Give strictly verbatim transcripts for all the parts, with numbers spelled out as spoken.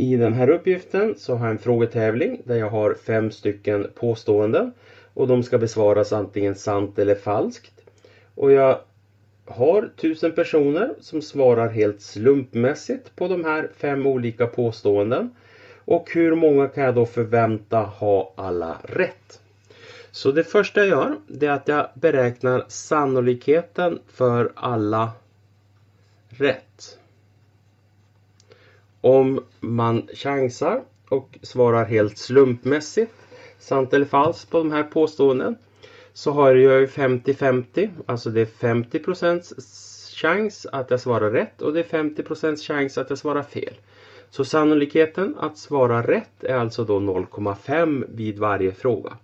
I den här uppgiften så har jag en frågetävling där jag har fem stycken påståenden och de ska besvaras antingen sant eller falskt. Och jag har tusen personer som svarar helt slumpmässigt på de här fem olika påståenden. Och hur många kan jag då förvänta ha alla rätt? Så det första jag gör det är att jag beräknar sannolikheten för alla rätt. Om man chansar och svarar helt slumpmässigt, sant eller falskt på de här påståenden, så har jag ju femtio femtio, alltså det är femtio procent chans att jag svarar rätt och det är femtio procent chans att jag svarar fel. Så sannolikheten att svara rätt är alltså då noll komma fem vid varje fråga.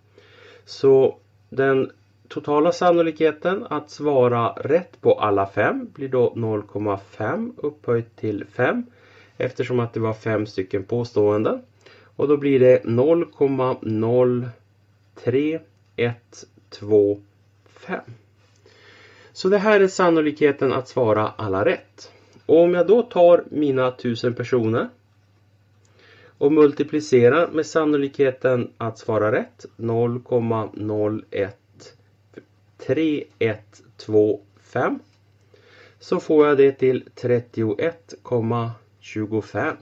Så den totala sannolikheten att svara rätt på alla fem blir då noll komma fem upphöjt till fem eftersom att det var fem stycken påståenden. Och då blir det noll komma noll tre ett två fem. Så det här är sannolikheten att svara alla rätt. Och om jag då tar mina tusen personer och multiplicerar med sannolikheten att svara rätt noll komma noll ett tre ett två fem så får jag det till trettioett komma tjugofem.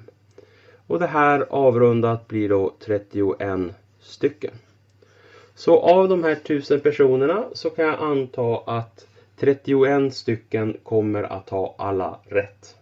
Och det här avrundat blir då trettioett stycken. Så av de här tusen personerna så kan jag anta att trettioett stycken kommer att ha alla rätt.